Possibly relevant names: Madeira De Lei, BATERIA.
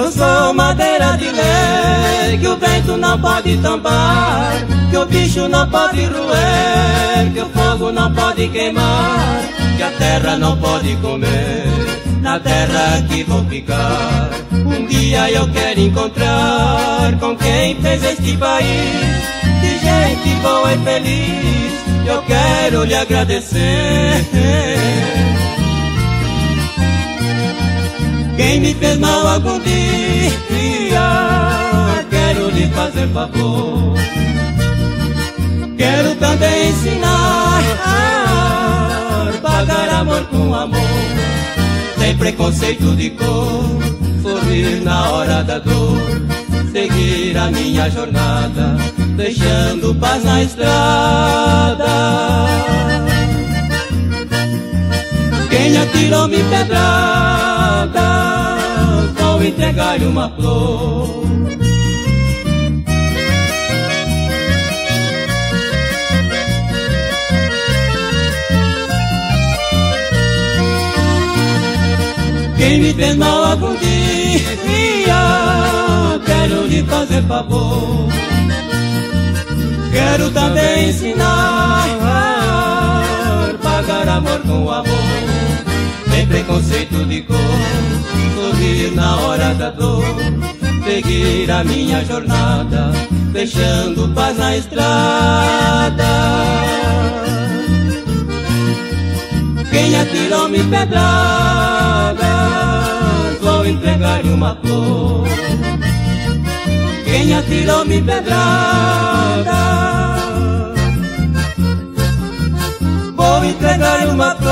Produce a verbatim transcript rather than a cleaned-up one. Eu sou madeira de lei, que o vento não pode tombar, que o bicho não pode roer, que o fogo não pode queimar, que a terra não pode comer. Na terra que vou ficar, um dia eu quero encontrar com quem fez este país de gente boa e feliz. Eu quero lhe agradecer. Quem me fez mal algum dia, quero lhe fazer favor. Quero também ensinar, pagar amor com amor, sem preconceito de cor, sorrir na hora da dor, seguir a minha jornada, deixando paz na estrada. Quem atirou-me pedrada, vou entregar-lhe uma flor. Quem me fez mal algum dia, quero lhe fazer favor. Quero também ensinar, pagar amor com amor, sem preconceito de cor, sorrir na hora da dor, seguir a minha jornada, deixando paz na estrada. Quem atirou-me pedradas, vou entregar-lhe uma flor. Quem atirou-me pedradas, vou entregar-lhe uma flor.